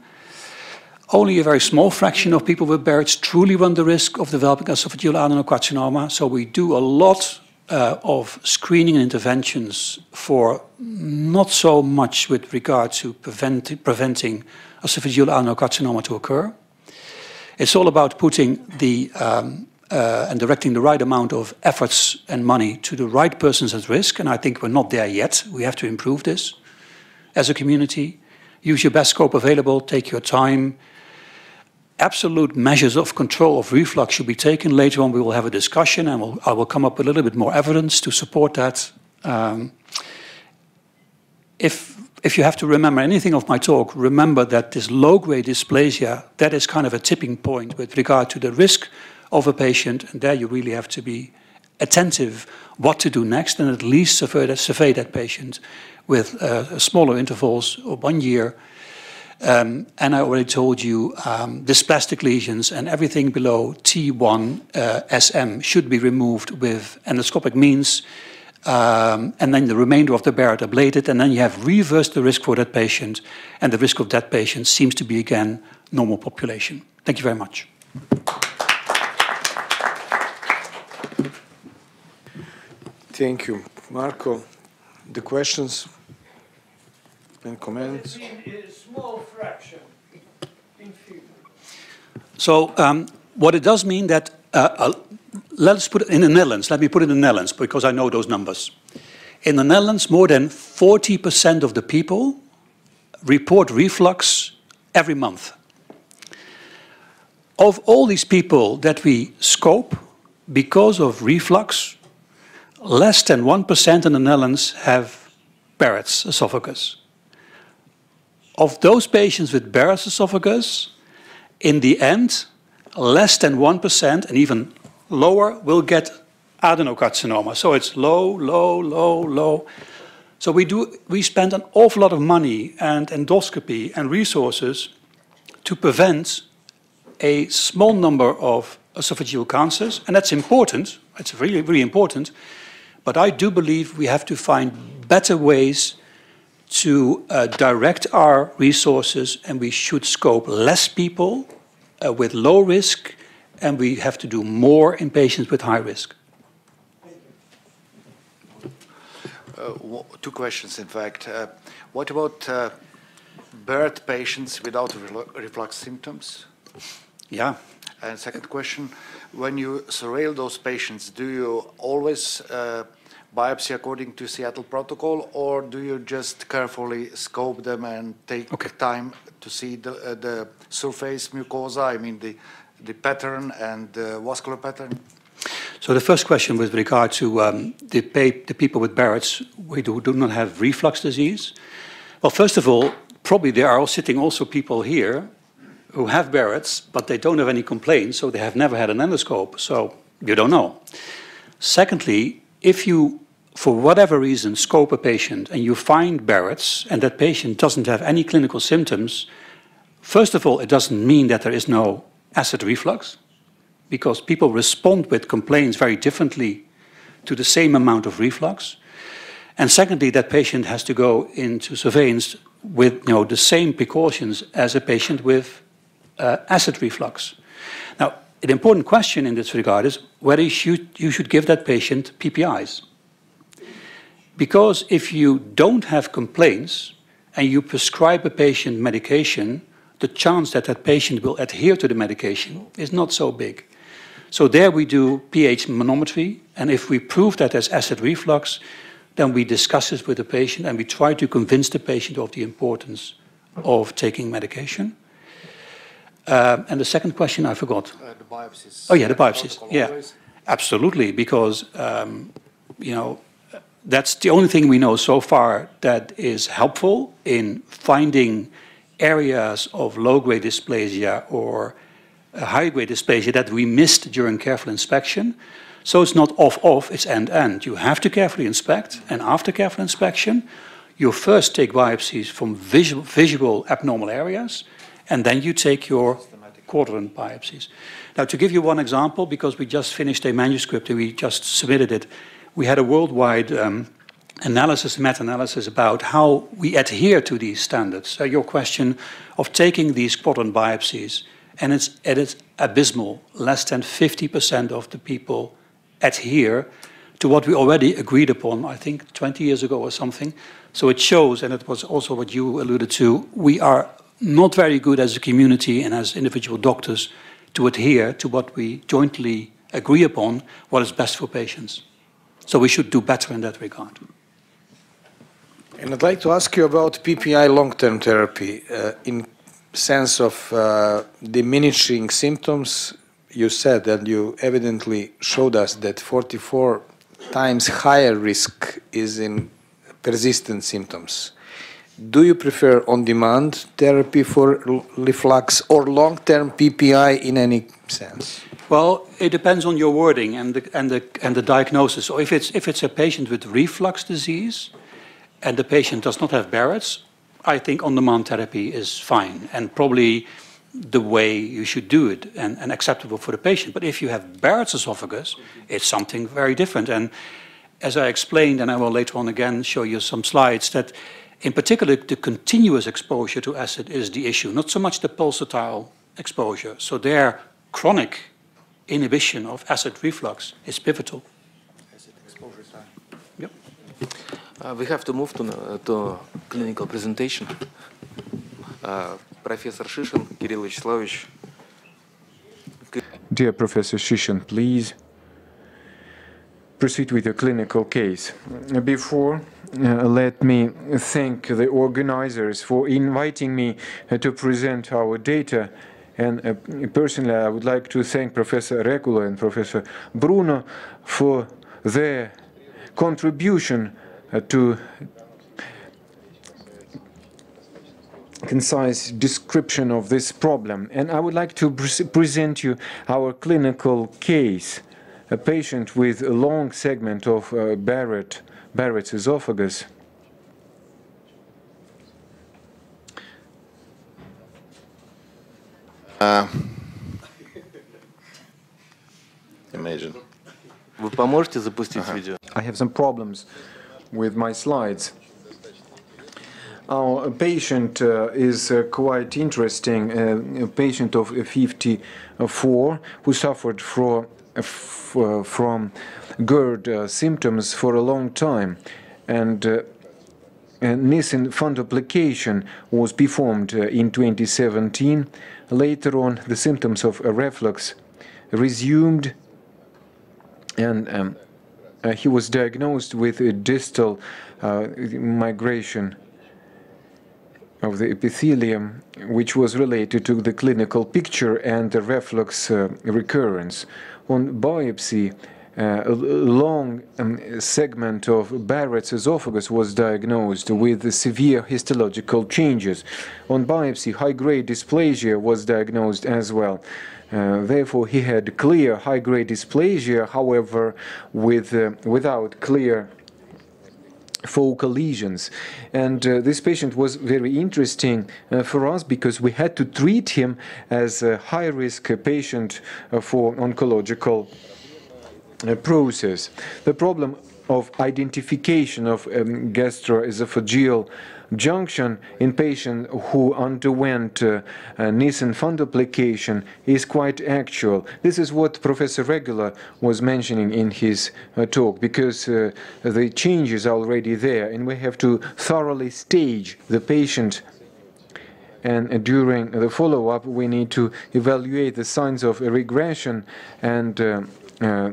only a very small fraction of people with Barrett's truly run the risk of developing esophageal adenocarcinoma, so we do a lot uh, of screening and interventions for not so much with regard to prevent preventing esophageal adenocarcinoma to occur. It's all about putting the um, uh, and directing the right amount of efforts and money to the right persons at risk, and I think we're not there yet. We have to improve this as a community. Use your best scope available, take your time. Absolute measures of control of reflux should be taken. Later on we will have a discussion and we'll, I will come up with a little bit more evidence to support that. Um, if If you have to remember anything of my talk, remember that this low-grade dysplasia, that is kind of a tipping point with regard to the risk of a patient, and there you really have to be attentive what to do next, and at least survey that, survey that patient with uh, smaller intervals of one year. Um, and I already told you, um, dysplastic lesions and everything below T one uh, S M should be removed with endoscopic means. Um, and then the remainder of the Barrett ablated, and then you have reversed the risk for that patient, and the risk of that patient seems to be, again, normal population. Thank you very much. Thank you. Marco, the questions and comments? It's a small fraction in fever. So um, what it does mean that uh, a, Let's put it in the Netherlands. Let me put it in the Netherlands because I know those numbers. In the Netherlands, more than forty percent of the people report reflux every month. Of all these people that we scope because of reflux, less than one percent in the Netherlands have Barrett's esophagus. Of those patients with Barrett's esophagus, in the end, less than one percent and even lower will get adenocarcinoma. So it's low, low, low, low. So we do we spend an awful lot of money and endoscopy and resources to prevent a small number of esophageal cancers, and that's important. It's really, really important. But I do believe we have to find better ways to uh, direct our resources, and we should scope less people uh, with low risk, and we have to do more in patients with high risk. Uh, two questions, in fact. Uh, what about uh, Barrett patients without reflux symptoms? Yeah. And second question, when you surveil those patients, do you always uh, biopsy according to Seattle protocol, or do you just carefully scope them and take okay. time to see the, uh, the surface mucosa, I mean the the pattern and the vascular pattern? So the first question with regard to um, the, pay, the people with Barrett's, we do, do not have reflux disease. Well, first of all, probably there are all sitting also people here who have Barrett's, but they don't have any complaints, so they have never had an endoscope, so you don't know. Secondly, if you, for whatever reason, scope a patient and you find Barrett's and that patient doesn't have any clinical symptoms, first of all, it doesn't mean that there is no acid reflux, because people respond with complaints very differently to the same amount of reflux. And secondly, that patient has to go into surveillance with you know, the same precautions as a patient with uh, acid reflux. Now, an important question in this regard is whether you should, you should give that patient P P Is. Because if you don't have complaints and you prescribe a patient medication, the chance that that patient will adhere to the medication is not so big. So there we do pH manometry, and if we prove that there's acid reflux, then we discuss this with the patient and we try to convince the patient of the importance of taking medication? Uh, and the second question I forgot. Uh, the biopsies. Oh yeah, the biopsies. Yeah, always. Absolutely, because um, you know, that's the only thing we know so far that is helpful in finding areas of low-grade dysplasia or high-grade dysplasia that we missed during careful inspection. So it's not off-off, it's end-end. You have to carefully inspect, and after careful inspection, you first take biopsies from visual, visual abnormal areas, and then you take your quadrant biopsies. Now, to give you one example, because we just finished a manuscript and we just submitted it, we had a worldwide um, analysis, meta-analysis about how we adhere to these standards. So your question of taking these quadrant biopsies, and it's, it is abysmal. Less than fifty percent of the people adhere to what we already agreed upon, I think twenty years ago or something. So it shows, and it was also what you alluded to, we are not very good as a community and as individual doctors to adhere to what we jointly agree upon, what is best for patients. So we should do better in that regard. And I'd like to ask you about P P I long-term therapy. Uh, in sense of uh, diminishing symptoms, you said that you evidently showed us that forty-four times higher risk is in persistent symptoms. Do you prefer on-demand therapy for reflux or long-term P P I in any sense? Well, it depends on your wording and the, and the, and the diagnosis. So if it's, if it's a patient with reflux disease and the patient does not have Barrett's, I think on-demand therapy is fine and probably the way you should do it and, and acceptable for the patient. But if you have Barrett's esophagus, it's something very different. And as I explained, and I will later on again show you some slides, that in particular, the continuous exposure to acid is the issue, not so much the pulsatile exposure. So their chronic inhibition of acid reflux is pivotal. Acid exposure time. Yep. Uh, we have to move to, uh, to clinical presentation. Uh, Professor Shishin, Kirill Vyacheslavovich. Dear Professor Shishin, please proceed with your clinical case. Before, Uh, let me thank the organizers for inviting me uh, to present our data. And uh, personally, I would like to thank Professor Regula and Professor Bruno for their contribution uh, to concise description of this problem. And I would like to pre present you our clinical case, a patient with a long segment of uh, Barrett. Barrett's esophagus. Uh, imagine. Uh-huh. I have some problems with my slides. Our patient uh, is uh, quite interesting, uh, a patient of fifty-four who suffered from F uh, from GERD uh, symptoms for a long time, and, uh, and Nissen fundoplication was performed uh, in twenty seventeen. Later on, the symptoms of uh, reflux resumed, and um, uh, he was diagnosed with a distal uh, migration of the epithelium, which was related to the clinical picture and the reflux uh, recurrence. On biopsy, uh, a long um, segment of Barrett's esophagus was diagnosed with severe histological changes. On biopsy, high-grade dysplasia was diagnosed as well. Uh, therefore, he had clear high-grade dysplasia, however, with, uh, without clear focal lesions. And uh, this patient was very interesting uh, for us because we had to treat him as a high-risk uh, patient uh, for oncological uh, process. The problem of identification of um, gastroesophageal junction in patients who underwent uh, uh, Nissen fundoplication is quite actual. This is what Professor Regula was mentioning in his uh, talk, because uh, the changes are already there, and we have to thoroughly stage the patient. And uh, during the follow-up, we need to evaluate the signs of regression and uh, uh,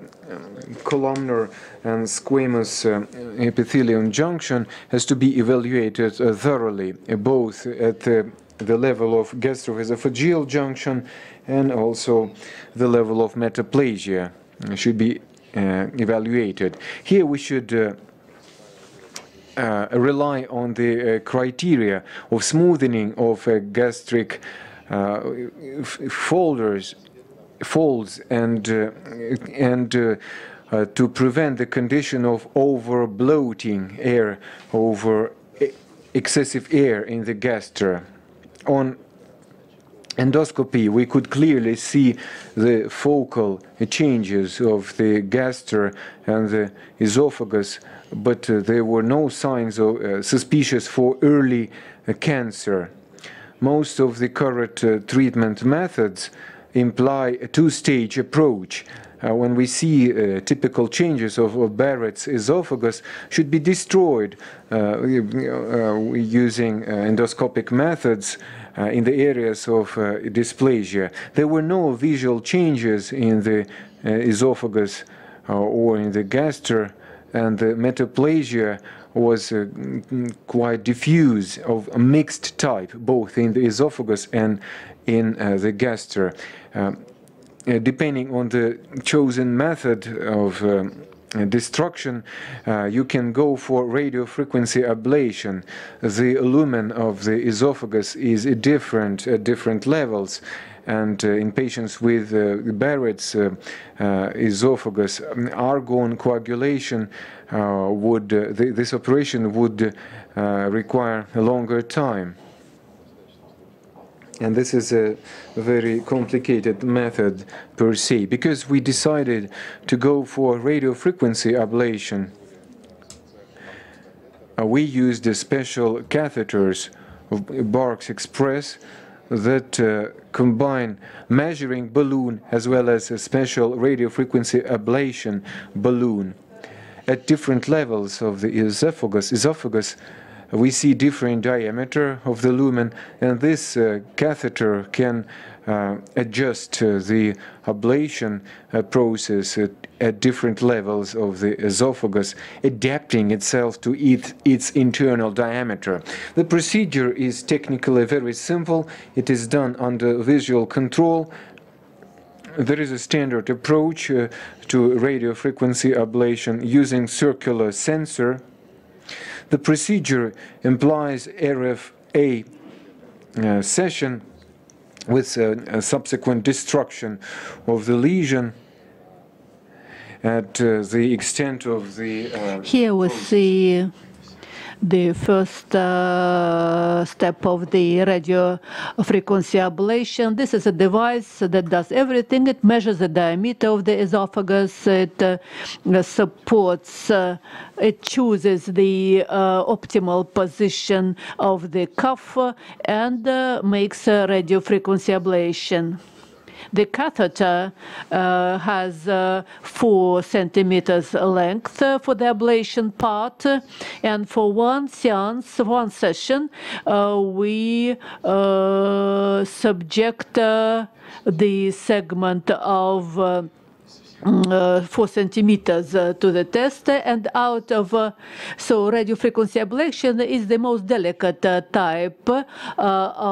columnar and squamous uh, epithelium junction has to be evaluated uh, thoroughly, uh, both at uh, the level of gastroesophageal junction and also the level of metaplasia should be uh, evaluated. Here we should uh, uh, rely on the uh, criteria of smoothening of uh, gastric uh, folders, folds and, uh, and uh, uh, to prevent the condition of over bloating air, over excessive air in the gastra. On endoscopy, we could clearly see the focal changes of the gaster and the esophagus, but uh, there were no signs of uh, suspicious for early uh, cancer. Most of the current uh, treatment methods imply a two-stage approach. Uh, when we see uh, typical changes of, of Barrett's esophagus should be destroyed uh, uh, using uh, endoscopic methods uh, in the areas of uh, dysplasia. There were no visual changes in the uh, esophagus uh, or in the gaster, and the metaplasia was uh, quite diffuse, of a mixed type, both in the esophagus and in uh, the gaster. Uh, Uh, depending on the chosen method of uh, destruction, uh, you can go for radiofrequency ablation. The lumen of the esophagus is different at different levels, and uh, in patients with uh, Barrett's uh, uh, esophagus, argon coagulation uh, would uh, th this operation would uh, require a longer time. And this is a very complicated method per se, because we decided to go for radiofrequency ablation. Uh, we used the special catheters of Barks Express that uh, combine measuring balloon as well as a special radiofrequency ablation balloon. At different levels of the esophagus, esophagus we see different diameter of the lumen, and this uh, catheter can uh, adjust uh, the ablation uh, process at, at different levels of the esophagus, adapting itself to it, its internal diameter. The procedure is technically very simple. It is done under visual control. There is a standard approach uh, to radiofrequency ablation using circular sensor. The procedure implies R F A uh, session with uh, a subsequent destruction of the lesion at uh, the extent of the... Uh, Here we see the first uh, step of the radio frequency ablation. This is a device that does everything. It measures the diameter of the esophagus. It uh, supports, uh, it chooses the uh, optimal position of the cuff and uh, makes a radio frequency ablation. The catheter uh, has uh, four centimeters length uh, for the ablation part, uh, and for one seance, one session, uh, we uh, subject uh, the segment of uh, Uh, four centimeters uh, to the test, uh, and out of uh, so radio frequency ablation is the most delicate uh, type uh,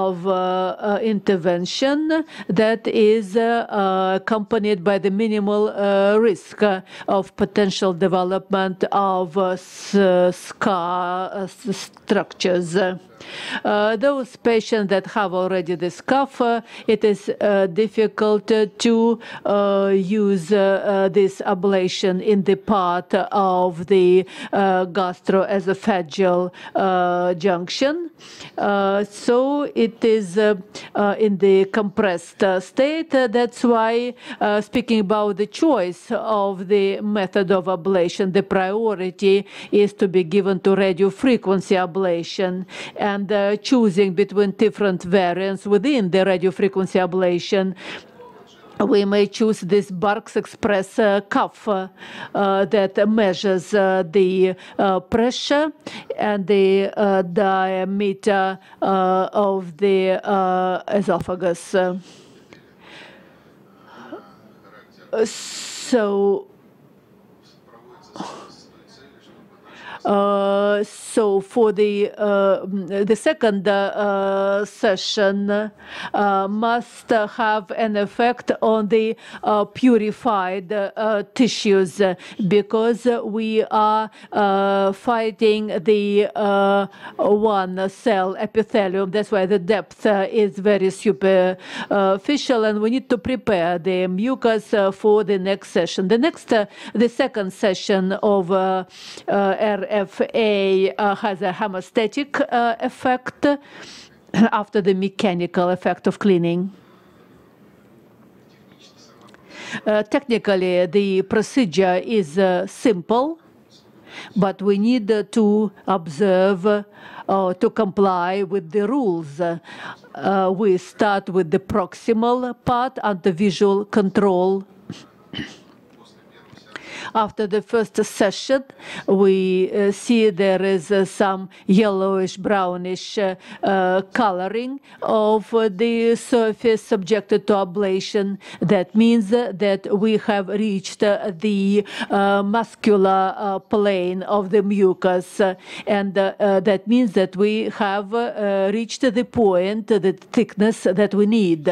of uh, uh, intervention that is uh, uh, accompanied by the minimal uh, risk uh, of potential development of uh, scar uh, structures. Uh, those patients that have already this cuff, uh, it is uh, difficult uh, to uh, use uh, uh, this ablation in the part of the uh, gastroesophageal uh, junction. Uh, so it is uh, uh, in the compressed uh, state. Uh, that's why uh, speaking about the choice of the method of ablation, the priority is to be given to radiofrequency ablation. And uh, choosing between different variants within the radiofrequency ablation, we may choose this Barks Express uh, cuff uh, uh, that measures uh, the uh, pressure and the uh, diameter uh, of the uh, esophagus. Uh, so So, uh, so for the uh, the second uh, session uh, must have an effect on the uh, purified uh, tissues, because we are uh, fighting the uh, one cell epithelium. That's why the depth uh, is very superficial, and we need to prepare the mucus uh, for the next session. The next, uh, the second session of uh, uh, R F A uh, has a hemostatic uh, effect after the mechanical effect of cleaning. Uh, technically, the procedure is uh, simple, but we need uh, to observe uh, or to comply with the rules. Uh, we start with the proximal part under visual control. After the first session, we uh, see there is uh, some yellowish-brownish uh, uh, coloring of uh, the surface subjected to ablation. That means uh, that we have reached uh, the uh, muscular uh, plane of the mucus, uh, and uh, uh, that means that we have uh, reached the point, the thickness that we need.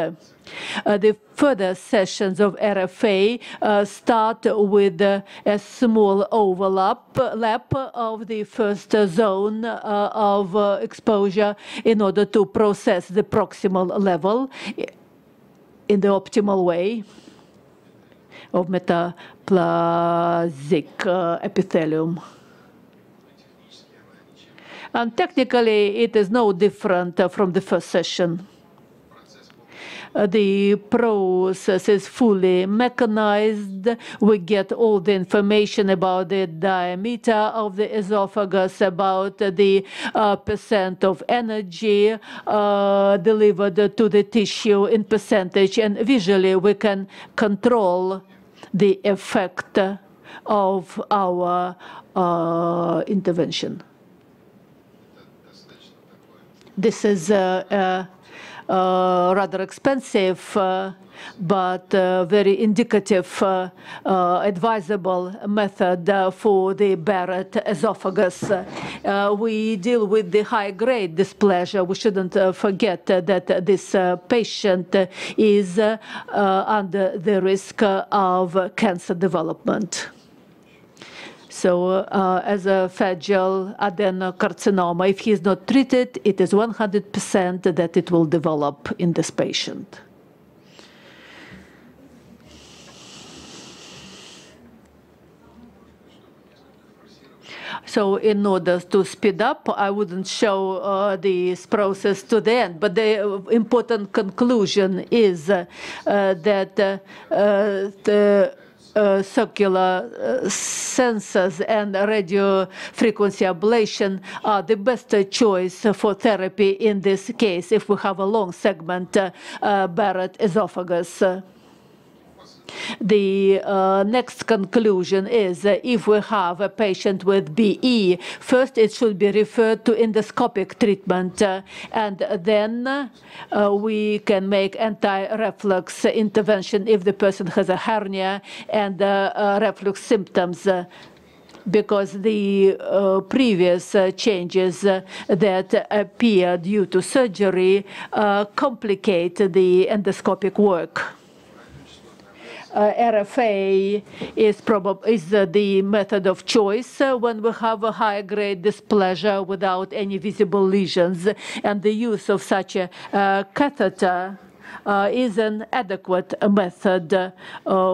Uh, the further sessions of R F A uh, start with uh, a small overlap lap of the first zone uh, of uh, exposure in order to process the proximal level in the optimal way of metaplasic uh, epithelium. And technically, it is no different uh, from the first session. The process is fully mechanized. We get all the information about the diameter of the esophagus, about the uh, percent of energy uh, delivered to the tissue in percentage, and visually we can control the effect of our uh, intervention. This is a uh, uh, Uh, rather expensive, uh, but uh, very indicative, uh, uh, advisable method uh, for the Barrett's esophagus. Uh, we deal with the high-grade displeasure. We shouldn't uh, forget uh, that this uh, patient is uh, uh, under the risk of cancer development. So uh, as a esophageal adenocarcinoma, if he is not treated, it is one hundred percent that it will develop in this patient. So in order to speed up, I wouldn't show uh, this process to the end, but the important conclusion is uh, uh, that uh, uh, the Uh, circular uh, sensors and radio frequency ablation are the best uh, choice for therapy in this case if we have a long segment uh, uh, Barrett's esophagus. The uh, next conclusion is uh, if we have a patient with B E, first it should be referred to endoscopic treatment, uh, and then uh, we can make anti-reflux intervention if the person has a hernia and uh, uh, reflux symptoms, uh, because the uh, previous uh, changes uh, that appear due to surgery uh, complicate the endoscopic work. Uh, R F A is, is uh, the method of choice uh, when we have a high-grade displeasure without any visible lesions, and the use of such a uh, catheter uh, is an adequate method uh,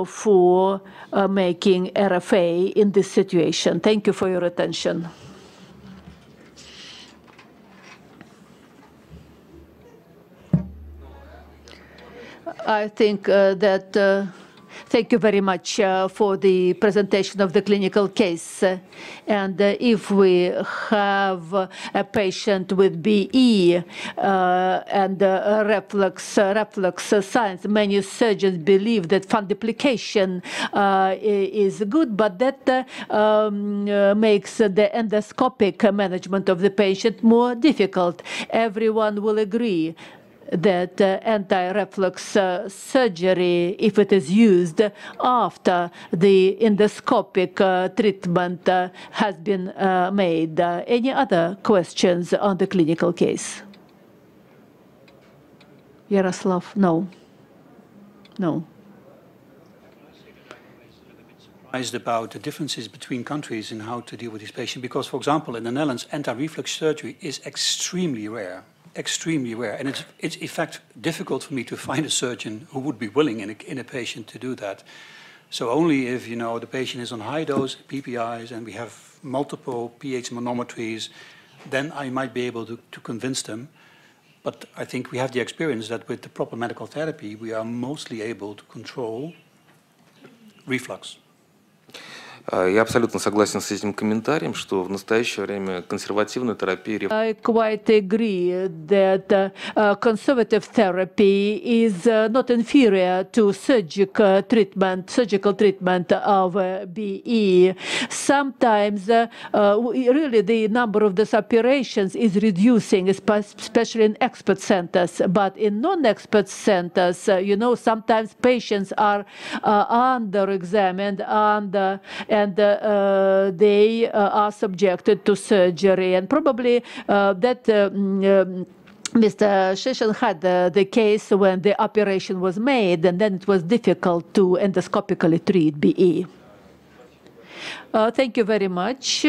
for uh, making R F A in this situation. Thank you for your attention. I think uh, that uh, Thank you very much uh, for the presentation of the clinical case. Uh, and uh, if we have uh, a patient with B E uh, and uh, reflux, uh, reflux uh, signs, many surgeons believe that fundoplication uh, is good, but that uh, um, uh, makes the endoscopic management of the patient more difficult. Everyone will agree that uh, anti-reflux uh, surgery, if it is used after the endoscopic uh, treatment uh, has been uh, made. Uh, any other questions on the clinical case? Yaroslav, no, no. About the differences between countries in how to deal with these patients, because, for example, in the Netherlands, anti-reflux surgery is extremely rare, extremely rare, and it's, it's in fact difficult for me to find a surgeon who would be willing in a, in a patient to do that. So only if, you know, the patient is on high-dose P P Is and we have multiple pH manometries, then I might be able to, to convince them. But I think we have the experience that with the proper medical therapy, we are mostly able to control reflux. Я абсолютно согласен с этим комментарием, что в настоящее время консервативная терапия... I quite agree that uh, conservative therapy is uh, not inferior to surgical treatment, surgical treatment of uh, B E. Sometimes uh, uh, really the number of these operations is reducing, especially in expert centers. But in non-expert centers, uh, you know, sometimes patients are uh, under-examined, under... and uh, uh, they uh, are subjected to surgery, and probably uh, that uh, um, Mister Shishin had uh, the case when the operation was made, and then it was difficult to endoscopically treat B E. Uh, thank you very much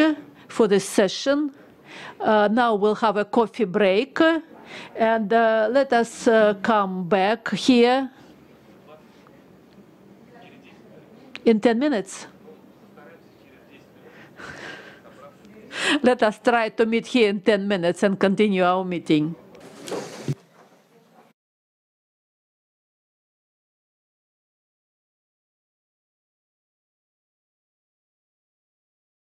for this session. Uh, now we'll have a coffee break, and uh, let us uh, come back here in ten minutes. Let us try to meet here in ten minutes and continue our meeting.